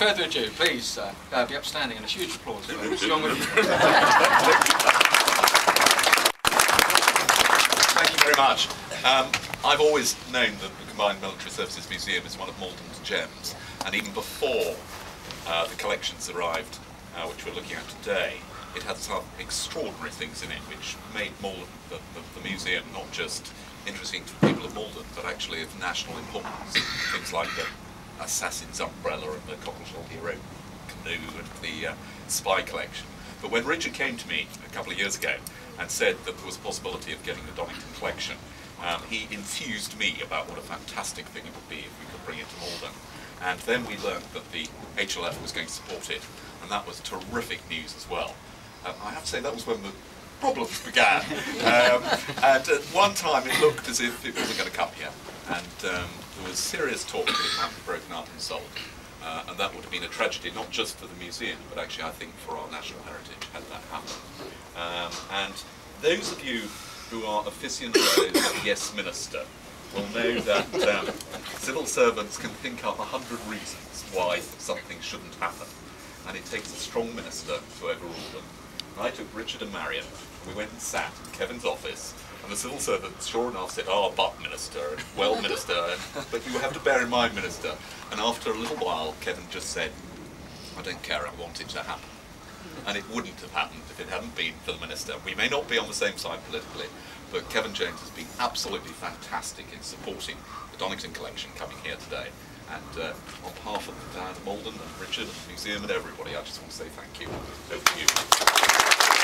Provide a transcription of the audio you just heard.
further ado, please be upstanding and a huge applause for him. Strong with you. Thank you very much. I've always known that the Combined Military Services Museum is one of Maldon's gems, and even before the collections arrived, which we're looking at today, it had some extraordinary things in it which made Maldon, the museum, not just interesting to the people of Maldon, but actually of national importance. Things like the Assassin's Umbrella and the Cockleshell Hero canoe and the spy collection. But when Richard came to me a couple of years ago and said that there was a possibility of getting the Donington collection, he enthused me about what a fantastic thing it would be if we could bring it to Maldon. And then we learned that the HLF was going to support it, and that was terrific news as well. I have to say that was when the problems began. And at one time it looked as if it wasn't going to come here, and there was serious talk that it might be broken up and sold. And that would have been a tragedy, not just for the museum, but actually I think for our national heritage had that happened. And those of you who are aficionados of Yes Minister will know that civil servants can think up 100 reasons why something shouldn't happen, and it takes a strong minister to overrule them. And I took Richard and Marion, and we went and sat in Kevan's office, and the civil servant sure enough said, "Ah, but Minister, and well Minister, but you have to bear in mind Minister." And after a little while Kevan just said, "I don't care, I want it to happen." And it wouldn't have happened if it hadn't been for the Minister. We may not be on the same side politically, but Kevan Jones has been absolutely fantastic in supporting the Donington collection coming here today. And on behalf of the Maldon and Richard and the museum and everybody, I just want to say thank you. Over to you.